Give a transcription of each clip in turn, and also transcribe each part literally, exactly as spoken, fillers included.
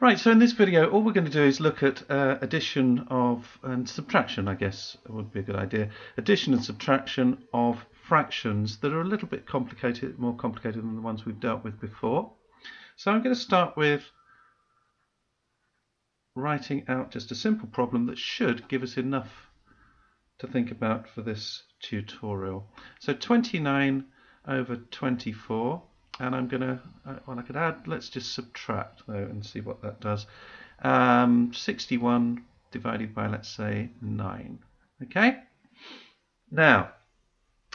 Right, so in this video all we're going to do is look at uh, addition of and subtraction, I guess would be a good idea, addition and subtraction of fractions that are a little bit complicated, more complicated than the ones we've dealt with before. So I'm going to start with writing out just a simple problem that should give us enough to think about for this tutorial. So twenty-nine over twenty-four, and I'm going to, well, I could add, let's just subtract though and see what that does. Um, sixty-one divided by, let's say, nine. Okay? Now,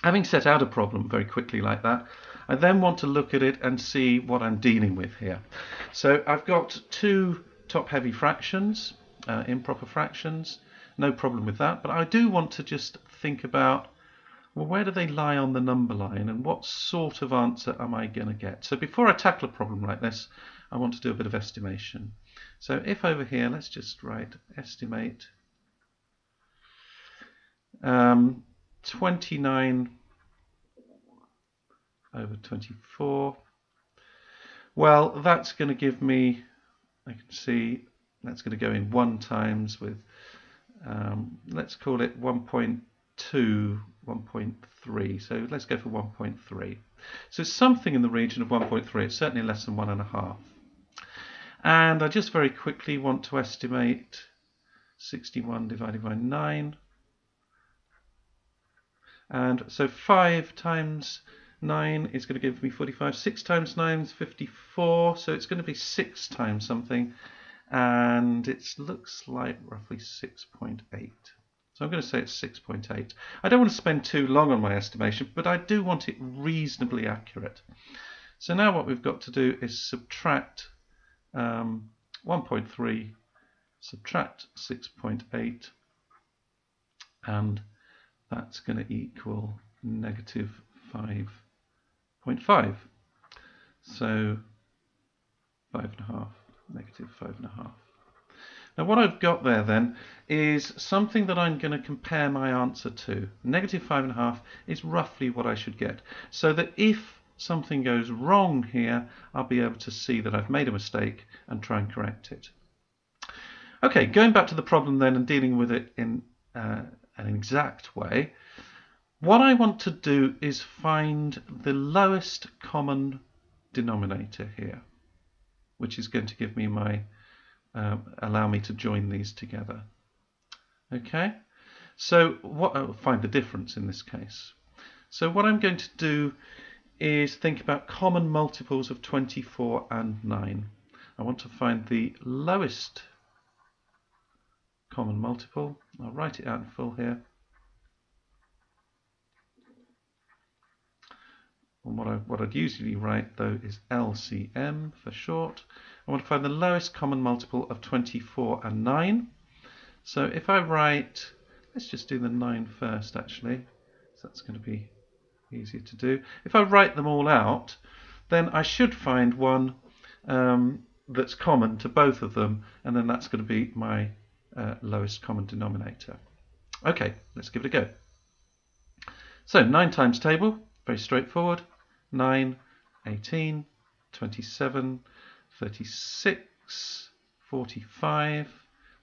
having set out a problem very quickly like that, I then want to look at it and see what I'm dealing with here. So I've got two top-heavy fractions, uh, improper fractions, no problem with that, but I do want to just think about, well, where do they lie on the number line and what sort of answer am I going to get? So before I tackle a problem like this, I want to do a bit of estimation. So if over here, let's just write estimate um, twenty-nine over twenty-four. Well, that's going to give me, I can see that's going to go in one times with, um, let's call it one point two, one point three, so let's go for one point three. So it's something in the region of one point three, it's certainly less than one and a half. And I just very quickly want to estimate sixty-one divided by nine. And so five times nine is going to give me forty-five, six times nine is fifty-four, so it's going to be six times something, and it looks like roughly six point eight. So I'm going to say it's six point eight. I don't want to spend too long on my estimation, but I do want it reasonably accurate. So now what we've got to do is subtract um, one point three, subtract six point eight, and that's going to equal negative five point five. So five point five, negative five point five. Now what I've got there then is something that I'm going to compare my answer to. Negative five and a half is roughly what I should get, so that if something goes wrong here, I'll be able to see that I've made a mistake and try and correct it. Okay, going back to the problem then and dealing with it in uh, an exact way, what I want to do is find the lowest common denominator here, which is going to give me my Um, allow me to join these together. Okay, so what I'll find the difference in this case. So what I'm going to do is think about common multiples of twenty-four and nine. I want to find the lowest common multiple. I'll write it out in full here. And what, I, what I'd usually write though is L C M for short. I want to find the lowest common multiple of twenty-four and nine. So if I write, let's just do the nine first actually, so that's going to be easier to do. If I write them all out, then I should find one um, that's common to both of them, and then that's going to be my uh, lowest common denominator. Okay, let's give it a go. So nine times table, very straightforward, nine, eighteen, twenty-seven, thirty-six, forty-five,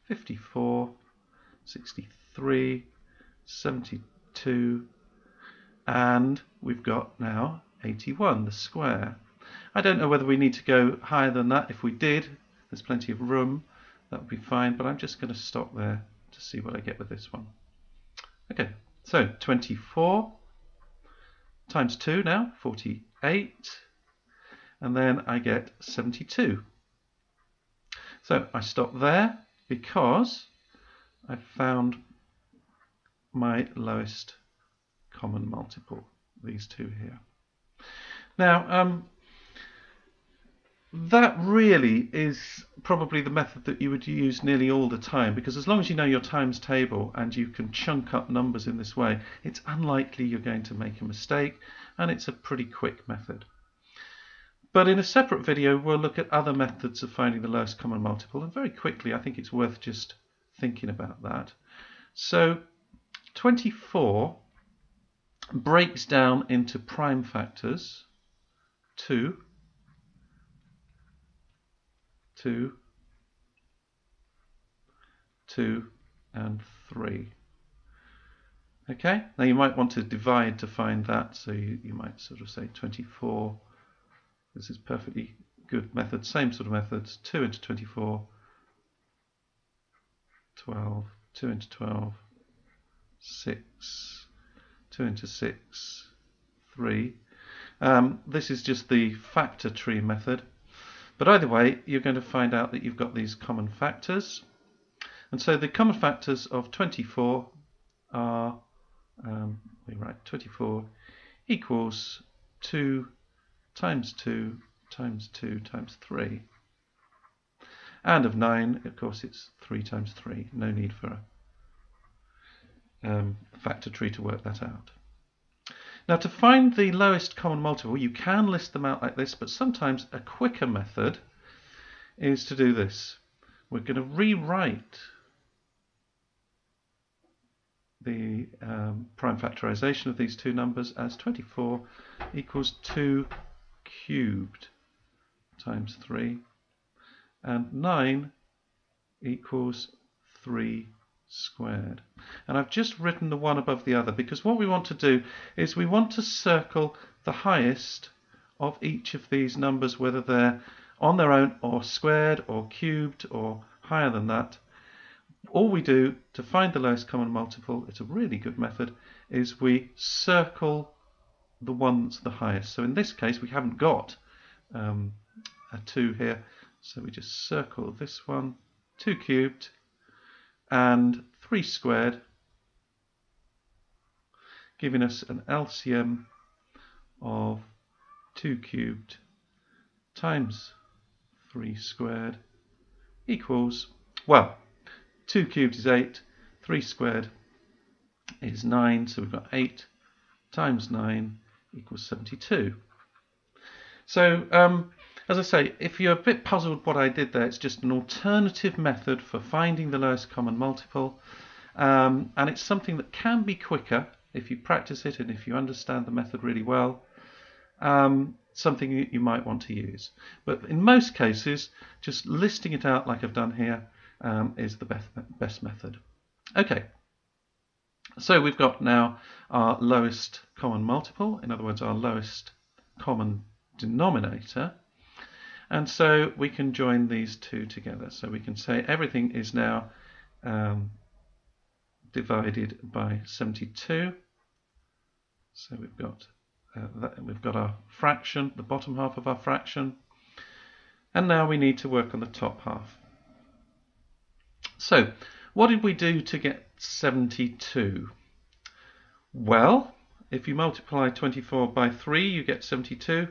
fifty-four, sixty-three, seventy-two, and we've got now eighty-one, the square. I don't know whether we need to go higher than that. If we did, there's plenty of room, that would be fine, but I'm just going to stop there to see what I get with this one. Okay, so twenty-four times two now, forty-eight. And then I get seventy-two. So I stop there because I found my lowest common multiple, these two here. Now, um, that really is probably the method that you would use nearly all the time, because as long as you know your times table and you can chunk up numbers in this way, it's unlikely you're going to make a mistake, and it's a pretty quick method. But in a separate video, we'll look at other methods of finding the lowest common multiple. And very quickly, I think it's worth just thinking about that. So twenty-four breaks down into prime factors, two, two, two, and three. Okay, now you might want to divide to find that, so you, you might sort of say twenty-four. This is perfectly good method, same sort of methods, two into twenty-four, twelve, two into twelve, six, two into six, three. Um, this is just the factor tree method. But either way, you're going to find out that you've got these common factors. And so the common factors of twenty-four are, um, we write twenty-four equals two times two times two times three. And of nine, of course, it's three times three. No need for a um, factor tree to work that out. Now, to find the lowest common multiple, you can list them out like this, but sometimes a quicker method is to do this. We're going to rewrite the um, prime factorization of these two numbers as twenty-four equals two cubed times three, and nine equals three squared. And I've just written the one above the other because what we want to do is we want to circle the highest of each of these numbers, whether they're on their own or squared or cubed or higher than that. All we do to find the lowest common multiple, it's a really good method, is we circle the ones the highest. So in this case we haven't got um, a two here, so we just circle this one, two cubed and three squared, giving us an L C M of two cubed times three squared equals, well, two cubed is eight, three squared is nine, so we've got eight times nine equals seventy-two. So um, as I say, if you're a bit puzzled what I did there, it's just an alternative method for finding the lowest common multiple, um, and it's something that can be quicker if you practice it and if you understand the method really well, um, something that you might want to use. But in most cases, just listing it out like I've done here um, is the best, best method. Okay, so we've got now our lowest common multiple, in other words, our lowest common denominator. And so we can join these two together. So we can say everything is now um, divided by seventy-two. So we've got uh, that, we've got our fraction, the bottom half of our fraction, and now we need to work on the top half. So what did we do to get seventy-two? Well, if you multiply twenty-four by three, you get seventy-two.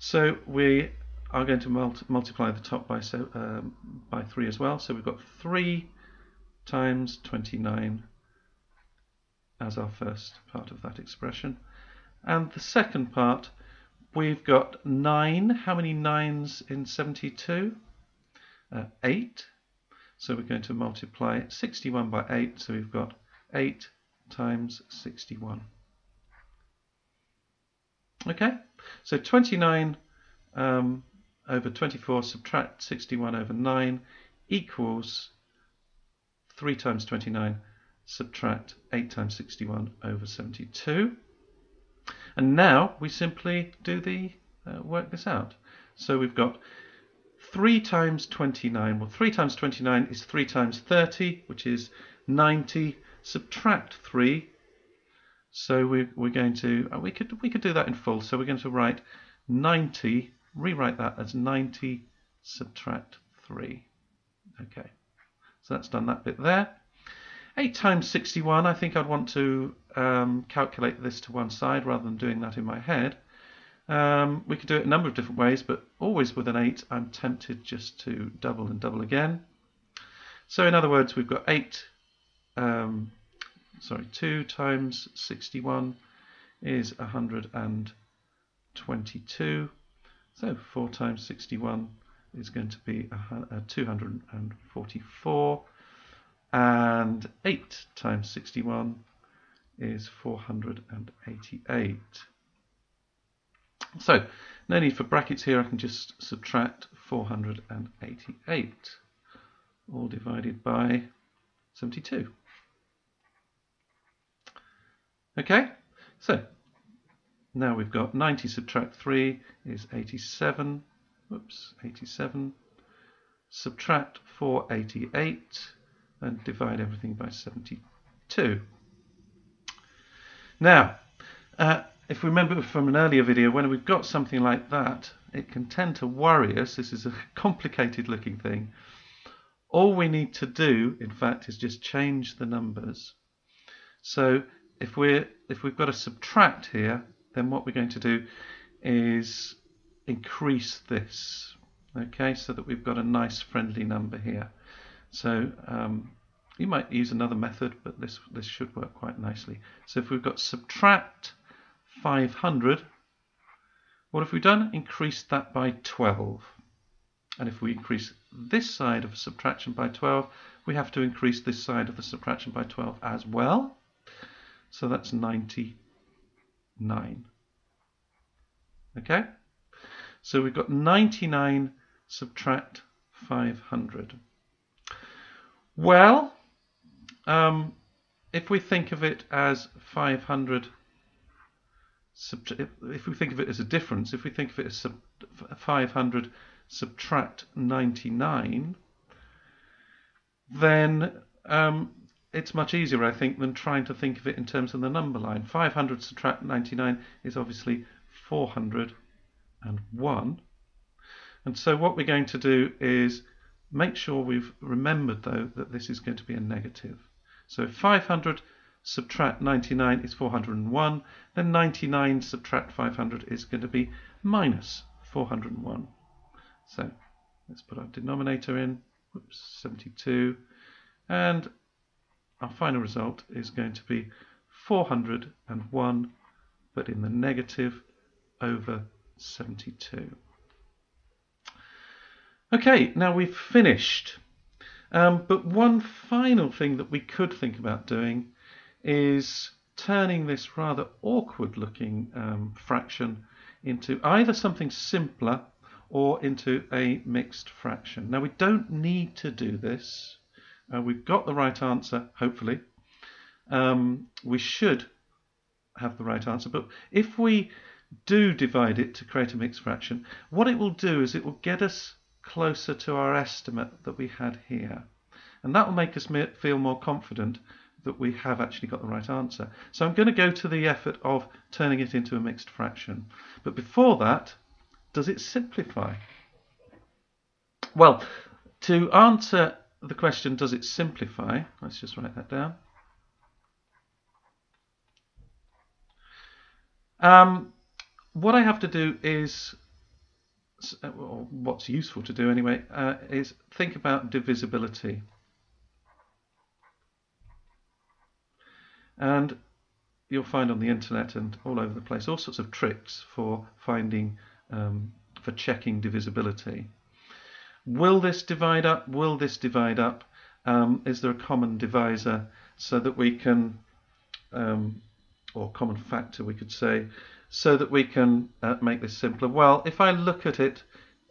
So we are going to multi multiply the top by, so, um, by three as well. So we've got three times twenty-nine as our first part of that expression. And the second part, we've got nine. How many nines in seventy-two? Uh, eight. So we're going to multiply sixty-one by eight. So we've got eight times sixty-one. Okay, so twenty-nine um, over twenty-four, subtract sixty-one over nine, equals three times twenty-nine, subtract eight times sixty-one over seventy-two. And now we simply do the uh, work this out. So we've got three times twenty-nine. Well, three times twenty-nine is three times thirty, which is ninety. Subtract three. So we're, we're going to, we could, we could do that in full. So we're going to write ninety. Rewrite that as ninety subtract three. Okay, so that's done that bit there. eight times sixty-one, I think I'd want to um, calculate this to one side rather than doing that in my head. Um, we could do it a number of different ways, but always with an eight, I'm tempted just to double and double again. So in other words, we've got eight, um, sorry, two times sixty-one is one hundred twenty-two. So four times sixty-one is going to be two hundred forty-four, and eight times sixty-one is four hundred eighty-eight. So no need for brackets here, I can just subtract four hundred eighty-eight, all divided by seventy-two. Okay, so now we've got ninety subtract three is eighty-seven. Oops, eighty-seven. Subtract four eighty-eight and divide everything by seventy-two. Now, uh, if we remember from an earlier video, when we've got something like that, it can tend to worry us. This is a complicated looking thing. All we need to do, in fact, is just change the numbers. So if we're if we've got a subtract here, then what we're going to do is increase this. Okay, so that we've got a nice friendly number here. So um, you might use another method, but this this should work quite nicely. So if we've got subtract five hundred, what have we done? Increased that by twelve. And if we increase this side of a subtraction by twelve, we have to increase this side of the subtraction by twelve as well. So that's ninety-nine. Okay, so we've got ninety-nine subtract five hundred. Well, um, if we think of it as five hundred, if we think of it as a difference, if we think of it as sub five hundred subtract ninety-nine, then um, it's much easier, I think, than trying to think of it in terms of the number line. five hundred subtract ninety-nine is obviously four hundred and one. And so what we're going to do is make sure we've remembered, though, that this is going to be a negative. So five hundred subtract ninety-nine is four hundred and one. Then ninety-nine subtract five hundred is going to be minus four hundred and one. So let's put our denominator in. Oops, seventy-two. And our final result is going to be four hundred and one, but in the negative, over seventy-two. Okay, now we've finished. Um, but one final thing that we could think about doing is turning this rather awkward looking um, fraction into either something simpler or into a mixed fraction. Now we don't need to do this. Uh, we've got the right answer, hopefully. Um, we should have the right answer, but if we do divide it to create a mixed fraction, what it will do is it will get us closer to our estimate that we had here. And that will make us feel more confident that we have actually got the right answer. So I'm going to go to the effort of turning it into a mixed fraction. But before that, does it simplify? Well, to answer the question, does it simplify? Let's just write that down. Um, what I have to do is, or what's useful to do anyway, uh, is think about divisibility. And you'll find on the internet and all over the place all sorts of tricks for finding, um, for checking divisibility. Will this divide up? Will this divide up? Um, is there a common divisor so that we can, um, or common factor we could say, so that we can uh, make this simpler? Well, if I look at it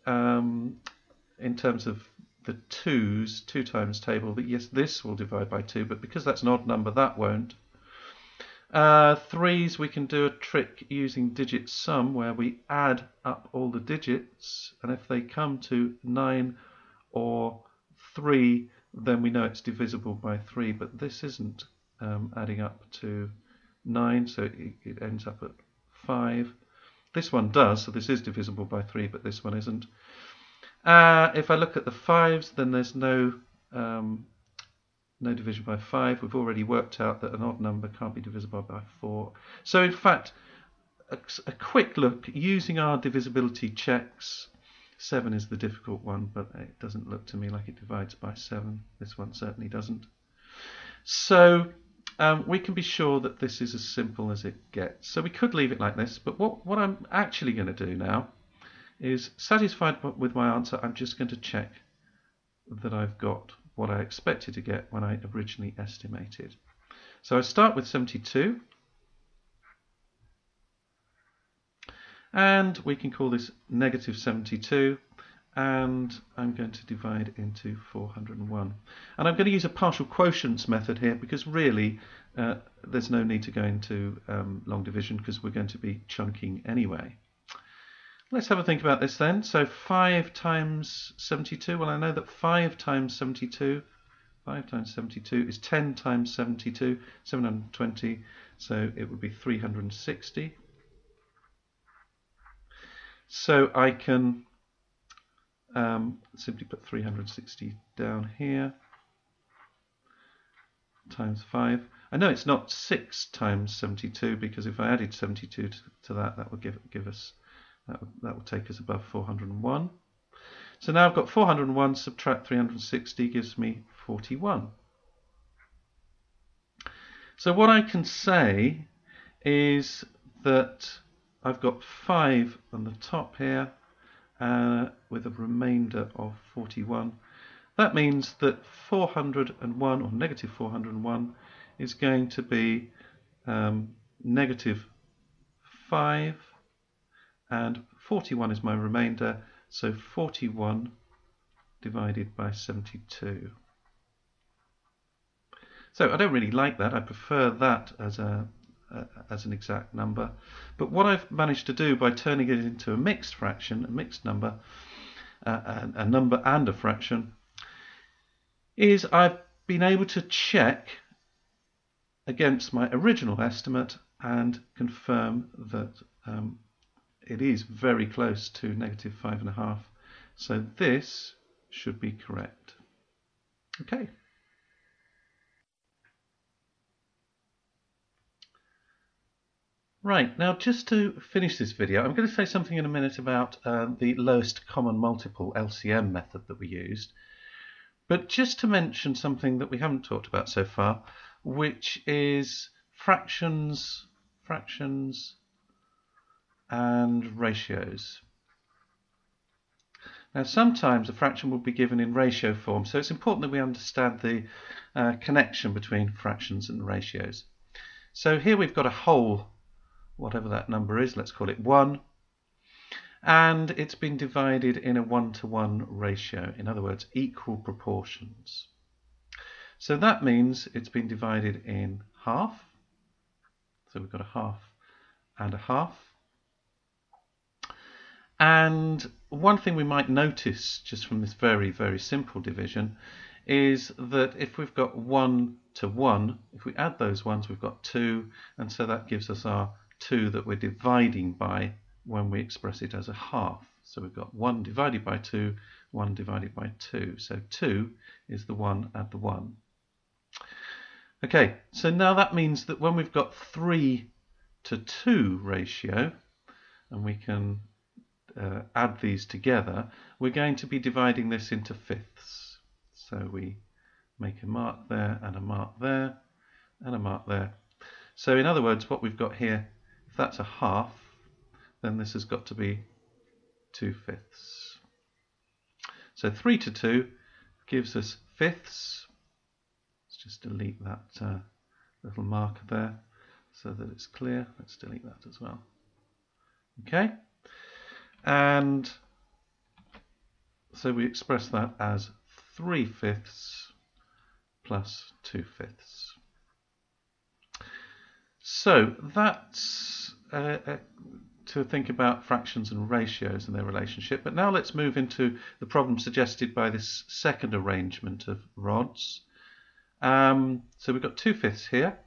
um, in terms of the twos, two times table, that yes, this will divide by two, but because that's an odd number, that won't. Uh, threes, we can do a trick using digit sum where we add up all the digits, and if they come to nine or three, then we know it's divisible by three, but this isn't um, adding up to nine, so it, it ends up at five. This one does, so this is divisible by three, but this one isn't. Uh, if I look at the fives, then there's no um, no division by five. We've already worked out that an odd number can't be divisible by four. So in fact, a, a quick look using our divisibility checks. Seven is the difficult one, but it doesn't look to me like it divides by seven. This one certainly doesn't. So Um, we can be sure that this is as simple as it gets. So we could leave it like this, but what, what I'm actually going to do now is, satisfied with my answer, I'm just going to check that I've got what I expected to get when I originally estimated. So I start with seventy-two, and we can call this negative seventy-two, and I'm going to divide into four hundred and one. And I'm going to use a partial quotients method here because really uh, there's no need to go into um, long division because we're going to be chunking anyway. Let's have a think about this then. So five times seventy-two, well I know that five times seventy-two, five times seventy-two is ten times seventy-two, seven hundred and twenty, so it would be three hundred and sixty. So I can um, simply put three hundred and sixty down here times five. I know it's not six times seventy-two because if I added seventy-two to, to that, that would give give us that would, that would take us above four hundred and one. So now I've got four hundred and one subtract three hundred and sixty gives me forty-one. So what I can say is that I've got five on the top here uh, with a remainder of forty-one. That means that four hundred and one, or negative four hundred and one, is going to be um, negative five, and forty-one is my remainder, so forty-one divided by seventy-two. So I don't really like that. I prefer that as a as an exact number, but what I've managed to do by turning it into a mixed fraction, a mixed number, uh, a number and a fraction, is I've been able to check against my original estimate and confirm that um, it is very close to negative five and a half, so this should be correct. Okay. Right, now just to finish this video, I'm going to say something in a minute about uh, the lowest common multiple L C M method that we used. But just to mention something that we haven't talked about so far, which is fractions, fractions and ratios. Now sometimes a fraction will be given in ratio form, so it's important that we understand the uh, connection between fractions and ratios. So here we've got a whole, whatever that number is, let's call it one, and it's been divided in a one-to-one ratio, in other words equal proportions. So that means it's been divided in half, so we've got a half and a half. And one thing we might notice just from this very very simple division is that if we've got one to one, if we add those ones we've got two, and so that gives us our two that we're dividing by when we express it as a half. So we've got one divided by two, one divided by two. So two is the one at the one. Okay, so now that means that when we've got three to two ratio, and we can uh, add these together, we're going to be dividing this into fifths. So we make a mark there, and a mark there, and a mark there. So in other words, what we've got here, if that's a half, then this has got to be two fifths. So three to two gives us fifths. Let's just delete that uh, little marker there so that it's clear. Let's delete that as well. Okay. And so we express that as three fifths plus two fifths. So that's Uh, uh, to think about fractions and ratios and their relationship. But now let's move into the problem suggested by this second arrangement of rods. Um, so we've got two fifths here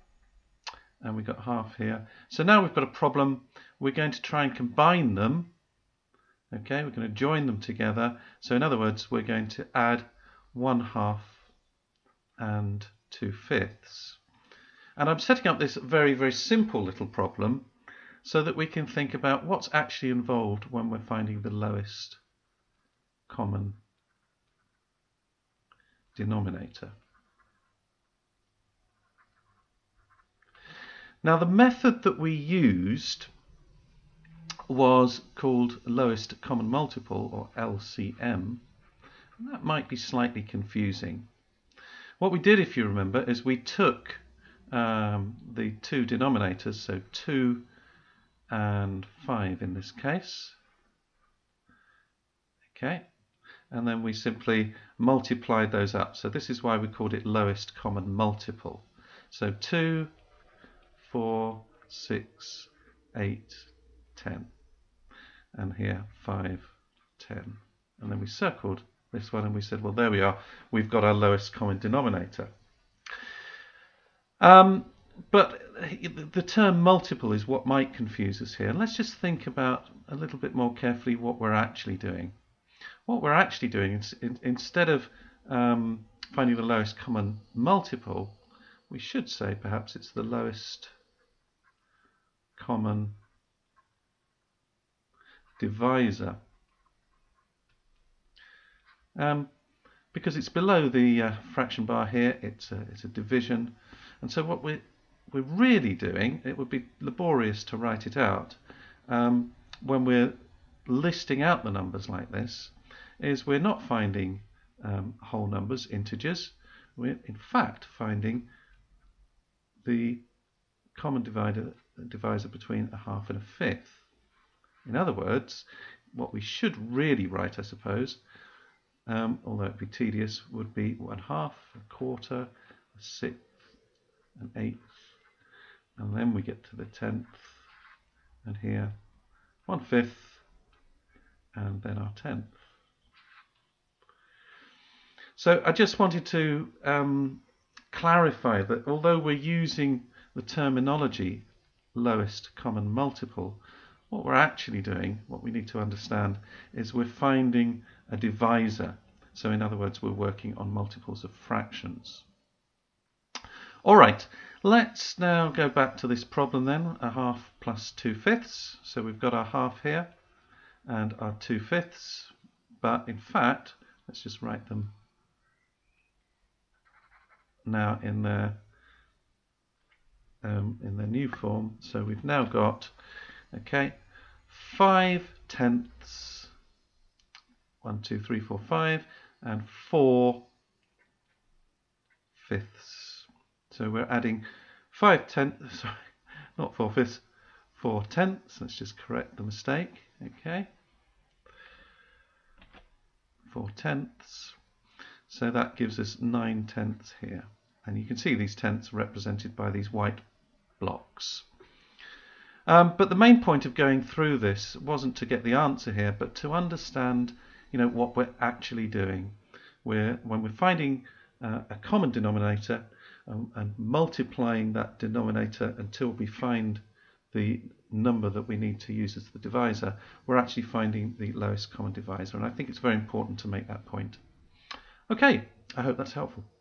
and we've got half here. So now we've got a problem. We're going to try and combine them. Okay, we're going to join them together. So in other words, we're going to add one half and two fifths. And I'm setting up this very, very simple little problem so that we can think about what's actually involved when we're finding the lowest common denominator. Now the method that we used was called lowest common multiple, or L C M. And that might be slightly confusing. What we did, if you remember, is we took um, the two denominators, so two and five in this case. Okay, and then we simply multiplied those up. So this is why we called it lowest common multiple. So two, four, six, eight, ten, and here five, ten. And then we circled this one and we said, well, there we are, we've got our lowest common denominator. Um, but the term multiple is what might confuse us here. And let's just think about a little bit more carefully what we're actually doing. What we're actually doing is, in, instead of um, finding the lowest common multiple, we should say perhaps it's the lowest common divisor, um, because it's below the uh, fraction bar here. It's a, it's a division, and so what we're we're really doing, it would be laborious to write it out um, when we're listing out the numbers like this, is we're not finding um, whole numbers, integers. We're in fact finding the common divider divisor between a half and a fifth. In other words, what we should really write, I suppose, um, although it'd be tedious, would be one half, a quarter, a sixth, an eighth, and then we get to the tenth, and here one fifth, and then our tenth. So I just wanted to um, clarify that although we're using the terminology lowest common multiple, what we're actually doing, what we need to understand, is we're finding a divisor. So in other words, we're working on multiples of fractions. All right, let's now go back to this problem then, a half plus two fifths. So we've got our half here and our two fifths, but in fact, let's just write them now in their Um, in the new form. So we've now got, okay, five tenths, one, two, three, four, five, and four fifths. So we're adding five tenths, sorry, not four fifths, four tenths. Let's just correct the mistake, okay? Four tenths. So that gives us nine tenths here. And you can see these tenths represented by these white blocks. Um, but the main point of going through this wasn't to get the answer here, but to understand, you know, what we're actually doing. We're, when we're finding uh, a common denominator um, and multiplying that denominator until we find the number that we need to use as the divisor, we're actually finding the lowest common divisor. And I think it's very important to make that point. Okay, I hope that's helpful.